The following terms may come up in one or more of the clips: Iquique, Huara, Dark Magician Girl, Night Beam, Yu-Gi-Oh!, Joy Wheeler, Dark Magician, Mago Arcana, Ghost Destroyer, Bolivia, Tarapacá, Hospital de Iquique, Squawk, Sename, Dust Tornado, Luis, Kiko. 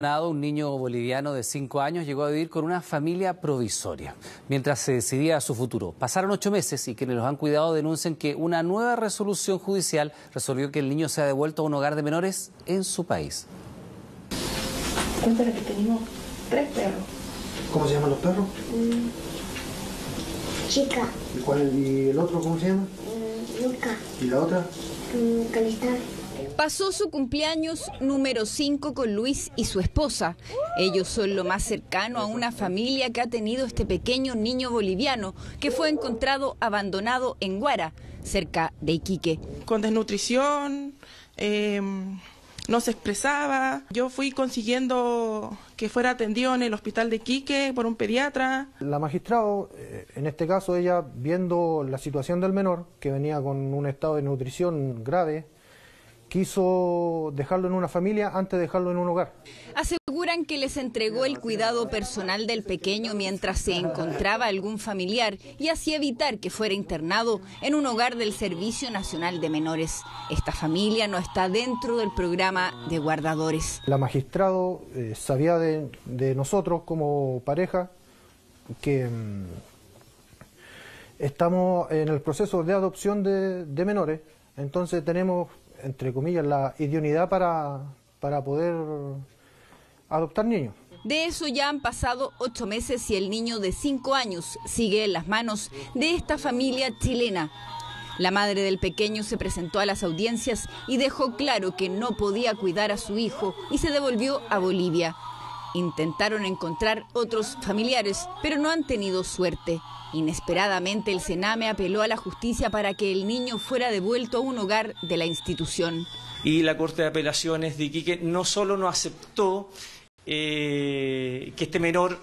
Un niño boliviano de 5 años llegó a vivir con una familia provisoria mientras se decidía su futuro. Pasaron 8 meses y quienes los han cuidado denuncian que una nueva resolución judicial resolvió que el niño sea devuelto a un hogar de menores en su país. Cuéntale que tenemos 3 perros. ¿Cómo se llaman los perros? Chica. ¿Y el otro cómo se llama? Luca. ¿Y la otra? Calistán. Pasó su cumpleaños número 5 con Luis y su esposa. Ellos son lo más cercano a una familia que ha tenido este pequeño niño boliviano que fue encontrado abandonado en Huara, cerca de Iquique. Con desnutrición, no se expresaba. Yo fui consiguiendo que fuera atendido en el Hospital de Iquique por un pediatra. La magistrada, en este caso, ella viendo la situación del menor, que venía con un estado de desnutrición grave, quiso dejarlo en una familia antes de dejarlo en un hogar. Aseguran que les entregó el cuidado personal del pequeño mientras se encontraba algún familiar y así evitar que fuera internado en un hogar del Servicio Nacional de Menores. Esta familia no está dentro del programa de guardadores. La magistrada sabía de nosotros como pareja que estamos en el proceso de adopción de menores, entonces tenemos, entre comillas, la idoneidad para poder adoptar niños. De eso ya han pasado 8 meses y el niño de 5 años sigue en las manos de esta familia chilena. La madre del pequeño se presentó a las audiencias y dejó claro que no podía cuidar a su hijo y se devolvió a Bolivia. Intentaron encontrar otros familiares, pero no han tenido suerte. Inesperadamente, el Sename apeló a la justicia para que el niño fuera devuelto a un hogar de la institución. Y la Corte de Apelaciones de Iquique no solo no aceptó que este menor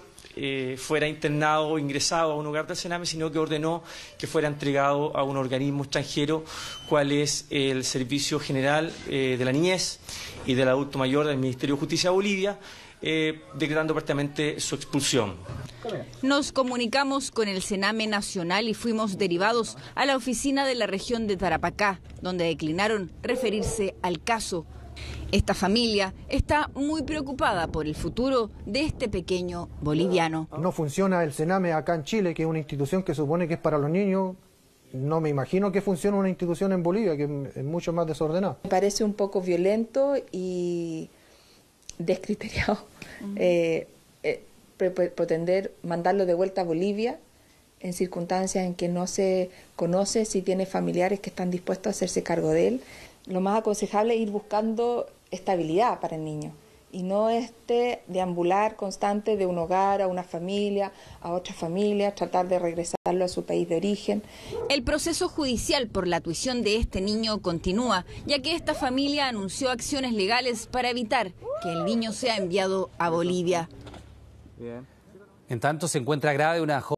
fuera internado o ingresado a un hogar del Sename, sino que ordenó que fuera entregado a un organismo extranjero, cual es el Servicio General de la Niñez y del Adulto Mayor del Ministerio de Justicia de Bolivia, declarando prácticamente su expulsión. Nos comunicamos con el Sename Nacional y fuimos derivados a la oficina de la región de Tarapacá, donde declinaron referirse al caso. Esta familia está muy preocupada por el futuro de este pequeño boliviano. No funciona el Sename acá en Chile, que es una institución que supone que es para los niños. No me imagino que funcione una institución en Bolivia, que es mucho más desordenada. Me parece un poco violento y descriteriado pretender mandarlo de vuelta a Bolivia en circunstancias en que no se conoce si tiene familiares que están dispuestos a hacerse cargo de él. Lo más aconsejable es ir buscando estabilidad para el niño y no deambular constante de un hogar a una familia, a otra familia, tratar de regresarlo a su país de origen. El proceso judicial por la tuición de este niño continúa, ya que esta familia anunció acciones legales para evitar que el niño sea enviado a Bolivia. En tanto, se encuentra grave una joven.